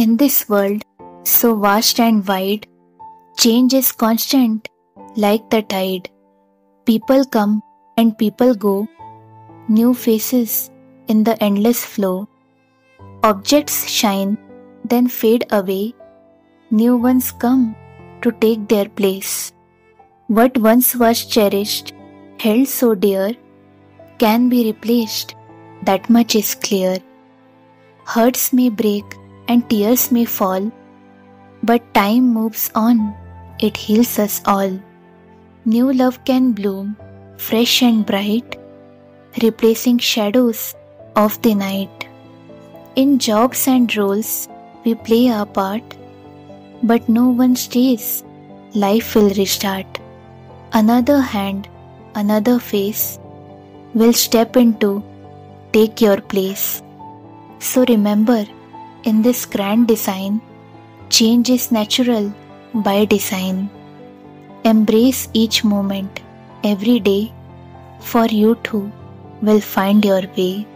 In this world, so vast and wide, change is constant, like the tide. People come and people go, new faces in the endless flow. Objects shine, then fade away, new ones come to take their place. What once was cherished, held so dear, can be replaced, that much is clear. Hearts may break, and tears may fall, but time moves on, it heals us all. New love can bloom, fresh and bright, replacing shadows of the night. In jobs and roles, we play our part, but no one stays, life will restart. Another hand, another face, will step into, take your place. So remember, in this grand design, change is natural by design. Embrace each moment, every day, for you too will find your way.